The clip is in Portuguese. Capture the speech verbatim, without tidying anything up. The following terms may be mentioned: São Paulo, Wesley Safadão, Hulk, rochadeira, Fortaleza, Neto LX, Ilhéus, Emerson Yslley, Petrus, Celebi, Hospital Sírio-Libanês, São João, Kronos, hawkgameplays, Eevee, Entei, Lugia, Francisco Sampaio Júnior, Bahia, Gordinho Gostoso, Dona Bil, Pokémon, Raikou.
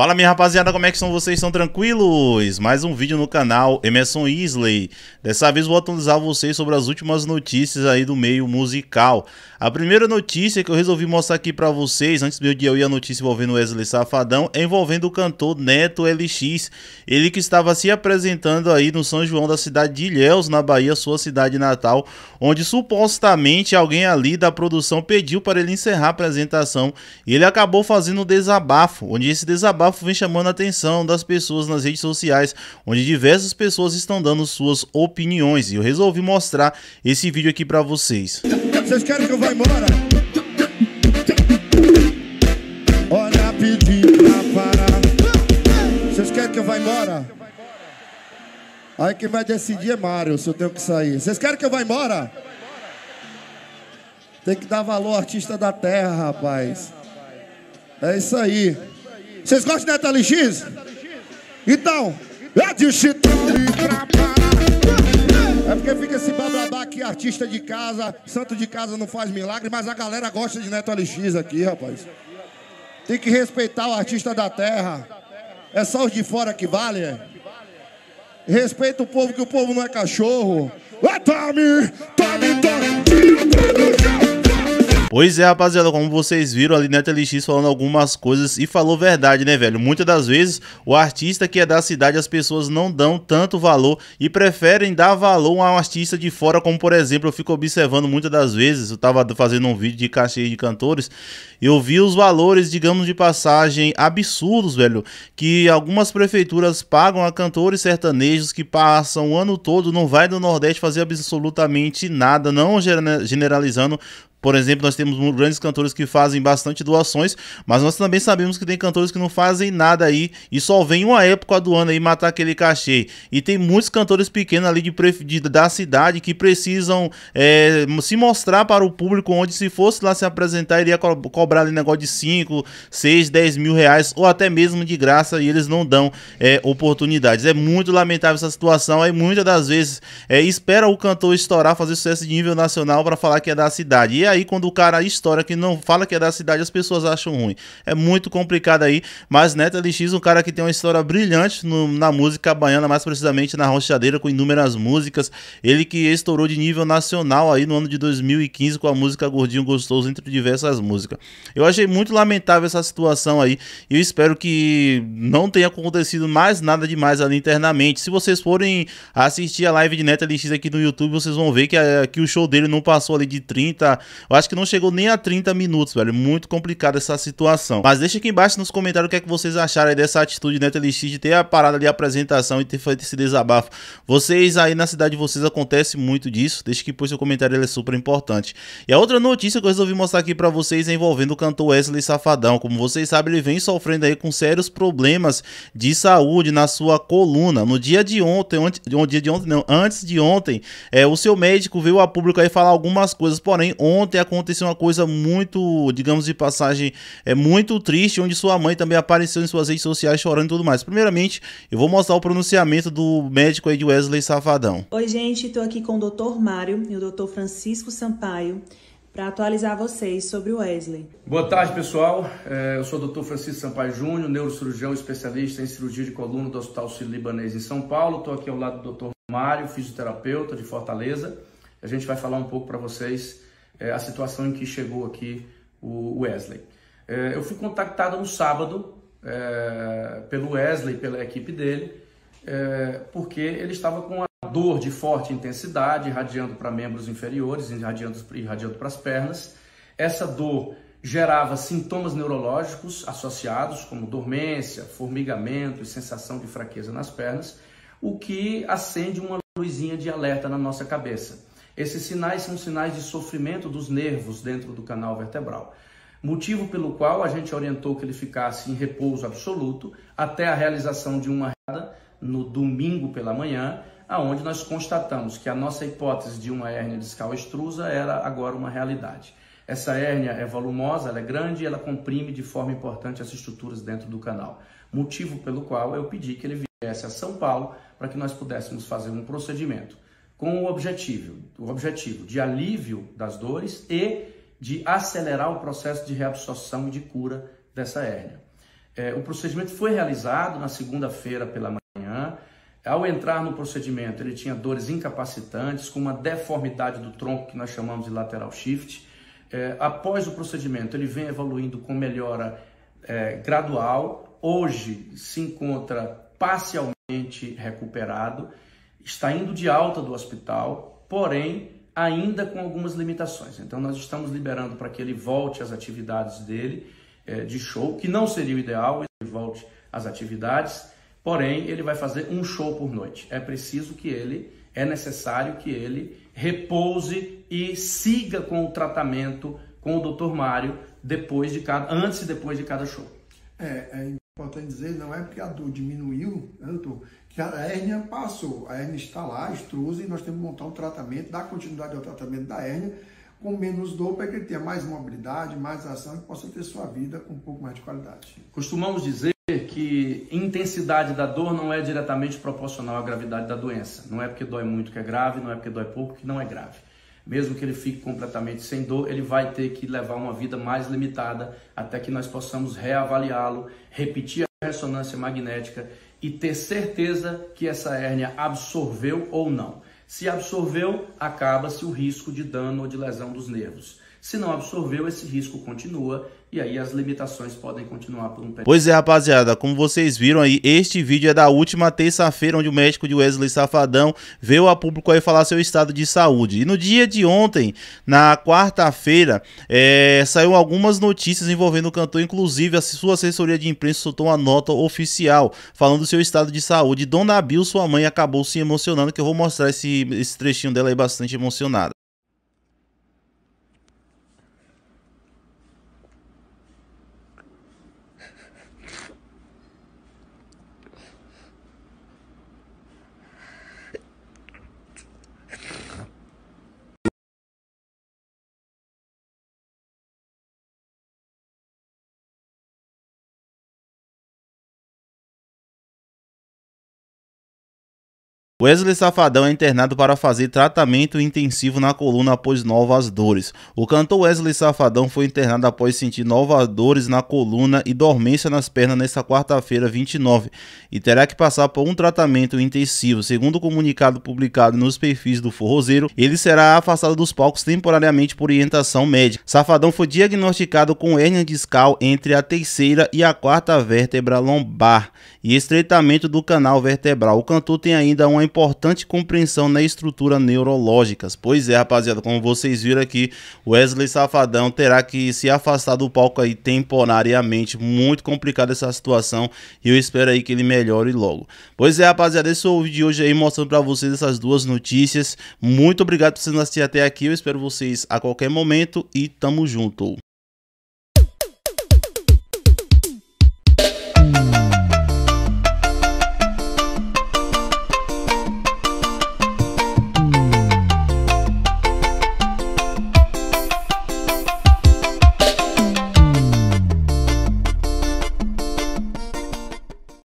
Fala minha rapaziada, como é que são vocês? Estão tranquilos? Mais um vídeo no canal Emerson Yslley. Dessa vez vou atualizar vocês sobre as últimas notícias aí do meio musical. A primeira notícia que eu resolvi mostrar aqui pra vocês, antes do meu dia eu ia a notícia envolvendo o Wesley Safadão, é envolvendo o cantor Neto L X. Ele que estava se apresentando aí no São João da cidade de Ilhéus, na Bahia, sua cidade natal, onde supostamente alguém ali da produção pediu para ele encerrar a apresentação e ele acabou fazendo um desabafo, onde esse desabafo vem chamando a atenção das pessoas nas redes sociais, onde diversas pessoas estão dando suas opiniões, e eu resolvi mostrar esse vídeo aqui pra vocês. Vocês querem que eu vá embora? Olha, pedi pra parar. Vocês querem que eu vá embora? Aí quem vai decidir é Mário, se eu tenho que sair. Vocês querem que eu vá embora? Tem que dar valor ao artista da terra, rapaz. É isso aí. Vocês gostam de Neto L X? Então, é de É porque fica esse bababá aqui, artista de casa, santo de casa não faz milagre, mas a galera gosta de Neto L X aqui, rapaz. Tem que respeitar o artista da terra. É só os de fora que vale. Respeita o povo, que o povo não é cachorro. Pois é, rapaziada, como vocês viram ali, Neto L X falando algumas coisas e falou verdade, né, velho? Muitas das vezes, o artista que é da cidade, as pessoas não dão tanto valor e preferem dar valor a um artista de fora, como, por exemplo, eu fico observando muitas das vezes, eu tava fazendo um vídeo de cachê de cantores, eu vi os valores, digamos, de passagem absurdos, velho, que algumas prefeituras pagam a cantores sertanejos que passam o ano todo, não vai do Nordeste fazer absolutamente nada, não generalizando. Por exemplo, nós temos grandes cantores que fazem bastante doações, mas nós também sabemos que tem cantores que não fazem nada aí e só vem uma época do ano aí matar aquele cachê. E tem muitos cantores pequenos ali de, de, da cidade que precisam é, se mostrar para o público, onde se fosse lá se apresentar, iria co cobrar ali negócio de cinco, seis, dez mil reais ou até mesmo de graça, e eles não dão é, oportunidades. É muito lamentável essa situação, aí muitas das vezes é, espera o cantor estourar, fazer sucesso de nível nacional para falar que é da cidade. E aí quando o cara estoura, que não fala que é da cidade, as pessoas acham ruim. É muito complicado aí, mas Neto L X, um cara que tem uma história brilhante no, na música baiana, mais precisamente na rochadeira, com inúmeras músicas. Ele que estourou de nível nacional aí no ano de dois mil e quinze com a música Gordinho Gostoso, entre diversas músicas. Eu achei muito lamentável essa situação aí e eu espero que não tenha acontecido mais nada demais ali internamente. Se vocês forem assistir a live de Neto L X aqui no YouTube, vocês vão ver que, a, que o show dele não passou ali de trinta... Eu acho que não chegou nem a trinta minutos, velho. Muito complicada essa situação. Mas deixa aqui embaixo nos comentários o que é que vocês acharam aí dessa atitude do Neto L X, de ter a parada ali, a apresentação, e ter feito esse desabafo. Vocês aí na cidade de vocês acontece muito disso. Deixa aqui, pois seu comentário, ele é super importante. E a outra notícia que eu resolvi mostrar aqui pra vocês é envolvendo o cantor Wesley Safadão. Como vocês sabem, ele vem sofrendo aí com sérios problemas de saúde na sua coluna. No dia de ontem, ontem no dia de ontem não, antes de ontem, é, o seu médico veio a público aí falar algumas coisas, porém, ontem Ontem aconteceu uma coisa muito, digamos de passagem, é muito triste, onde sua mãe também apareceu em suas redes sociais chorando e tudo mais. Primeiramente, eu vou mostrar o pronunciamento do médico aí de Wesley Safadão. Oi, gente, estou aqui com o doutor Mário e o doutor Francisco Sampaio para atualizar vocês sobre o Wesley. Boa tarde, pessoal. Eu sou o doutor Francisco Sampaio Júnior, neurocirurgião especialista em cirurgia de coluna do Hospital Sírio-Libanês em São Paulo. Estou aqui ao lado do doutor Mário, fisioterapeuta de Fortaleza. A gente vai falar um pouco para vocês a situação em que chegou aqui o Wesley. Eu fui contactado no sábado pelo Wesley, pela equipe dele, porque ele estava com uma dor de forte intensidade, irradiando para membros inferiores, irradiando, irradiando para as pernas. Essa dor gerava sintomas neurológicos associados, como dormência, formigamento e sensação de fraqueza nas pernas, o que acende uma luzinha de alerta na nossa cabeça. Esses sinais são sinais de sofrimento dos nervos dentro do canal vertebral, motivo pelo qual a gente orientou que ele ficasse em repouso absoluto até a realização de uma hernia no domingo pela manhã, aonde nós constatamos que a nossa hipótese de uma hérnia discal extrusa era agora uma realidade. Essa hérnia é volumosa, ela é grande e ela comprime de forma importante as estruturas dentro do canal, motivo pelo qual eu pedi que ele viesse a São Paulo para que nós pudéssemos fazer um procedimento, com o objetivo, o objetivo de alívio das dores e de acelerar o processo de reabsorção e de cura dessa hérnia. É, o procedimento foi realizado na segunda-feira pela manhã. Ao entrar no procedimento, ele tinha dores incapacitantes, com uma deformidade do tronco que nós chamamos de lateral shift. É, após o procedimento, ele vem evoluindo com melhora é, gradual. Hoje se encontra parcialmente recuperado, está indo de alta do hospital, porém ainda com algumas limitações. Então nós estamos liberando para que ele volte às atividades dele, é, de show, que não seria o ideal, ele volte às atividades, porém ele vai fazer um show por noite. É preciso que ele, é necessário que ele repouse e siga com o tratamento com o doutor Mário depois de cada, antes e depois de cada show. É, é importante dizer, não é porque a dor diminuiu, né, doutor, que a hérnia passou. A hérnia está lá, extrusa, e nós temos que montar um tratamento, dar continuidade ao tratamento da hérnia, com menos dor, para que ele tenha mais mobilidade, mais ação, e possa ter sua vida com um pouco mais de qualidade. Costumamos dizer que intensidade da dor não é diretamente proporcional à gravidade da doença. Não é porque dói muito que é grave, não é porque dói pouco que não é grave. Mesmo que ele fique completamente sem dor, ele vai ter que levar uma vida mais limitada até que nós possamos reavaliá-lo, repetir a ressonância magnética e ter certeza que essa hérnia absorveu ou não. Se absorveu, acaba-se o risco de dano ou de lesão dos nervos. Se não absorveu, esse risco continua e aí as limitações podem continuar por um período. Pois é, rapaziada, como vocês viram aí, este vídeo é da última terça-feira, onde o médico de Wesley Safadão veio a público aí falar seu estado de saúde. E no dia de ontem, na quarta-feira, é, saiu algumas notícias envolvendo o cantor, inclusive a sua assessoria de imprensa soltou uma nota oficial falando do seu estado de saúde. Dona Bil, sua mãe, acabou se emocionando, que eu vou mostrar esse, esse trechinho dela aí bastante emocionada. Wesley Safadão é internado para fazer tratamento intensivo na coluna após novas dores. O cantor Wesley Safadão foi internado após sentir novas dores na coluna e dormência nas pernas nesta quarta-feira, vinte e nove, e terá que passar por um tratamento intensivo. Segundo o comunicado publicado nos perfis do forrozeiro, ele será afastado dos palcos temporariamente por orientação médica. Safadão foi diagnosticado com hérnia discal entre a terceira e a quarta vértebra lombar e estreitamento do canal vertebral. O cantor tem ainda uma importante compreensão na estrutura neurológica. Pois é, rapaziada, como vocês viram aqui, Wesley Safadão terá que se afastar do palco aí temporariamente. Muito complicada essa situação e eu espero aí que ele melhore logo. Pois é, rapaziada, esse foi o vídeo de hoje aí, mostrando pra vocês essas duas notícias. Muito obrigado por vocês assistirem até aqui. Eu espero vocês a qualquer momento e tamo junto.